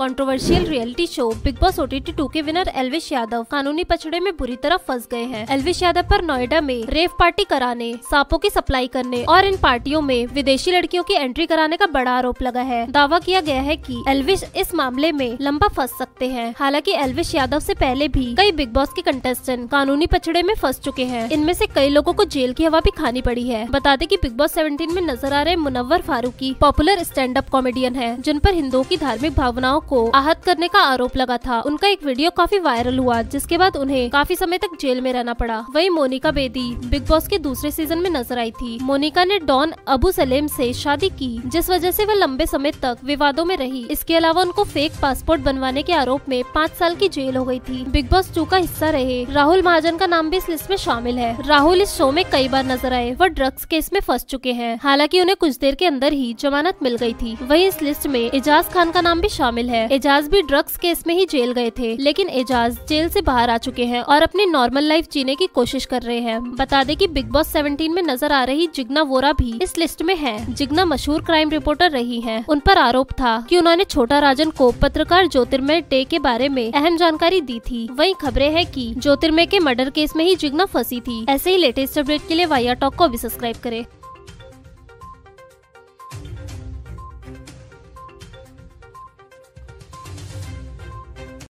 Controversial reality show Bigg Boss OTT 2 के winner Elvish Yadav कानूनी पचड़े में बुरी तरह फंस गए हैं। एल्विश यादव पर नोएडा में रेव पार्टी कराने, सांपों की सप्लाई करने और इन पार्टियों में विदेशी लड़कियों की एंट्री कराने का बड़ा आरोप लगा है। दावा किया गया है कि एल्विश इस मामले में लंबा फंस सकते हैं। हालांकि एल्विश यादव से पहले भी कई बिग बॉस के कंटेस्टेंट कानूनी पचड़े में फंस चुके हैं। इनमें से कई लोगों को जेल की हवा भी खानी पड़ी है। बता दें कि बिग बॉस 17 में नजर आ रहे Munawar Faruqui popular stand up comedian है, जिन पर हिंदुओं की धार्मिक भावनाओं को आहत करने का आरोप लगा था। उनका एक वीडियो काफी वायरल हुआ, जिसके बाद उन्हें काफी समय तक जेल में रहना पड़ा। वहीं मोनिका बेदी बिग बॉस के दूसरे सीजन में नजर आई थी। मोनिका ने डॉन अबू सलेम से शादी की, जिस वजह से वह लंबे समय तक विवादों में रही। इसके अलावा उनको फेक पासपोर्ट बनवाने के आरोप में 5 साल की जेल हो गई थी। बिग बॉस 2 का हिस्सा रहे राहुल महाजन का नाम भी इस लिस्ट में शामिल है। राहुल इस शो में कई बार नजर आए। वह ड्रग्स केस में फंस चुके हैं, हालांकि उन्हें कुछ देर के अंदर ही जमानत मिल गयी थी। वहीं इस लिस्ट में एजाज खान का नाम भी शामिल है। एजाज भी ड्रग्स केस में ही जेल गए थे, लेकिन एजाज जेल से बाहर आ चुके हैं और अपनी नॉर्मल लाइफ जीने की कोशिश कर रहे हैं। बता दें कि बिग बॉस 17 में नजर आ रही जिग्ना वोरा भी इस लिस्ट में हैं। जिग्ना मशहूर क्राइम रिपोर्टर रही हैं। उन पर आरोप था कि उन्होंने छोटा राजन को पत्रकार ज्योतिर्मय डे के बारे में अहम जानकारी दी थी। वहीं खबरें हैं कि ज्योतिर्मय के मर्डर केस में ही जिग्ना फंसी थी। ऐसे ही लेटेस्ट अपडेट के लिए वायर टॉक को भी सब्सक्राइब करें।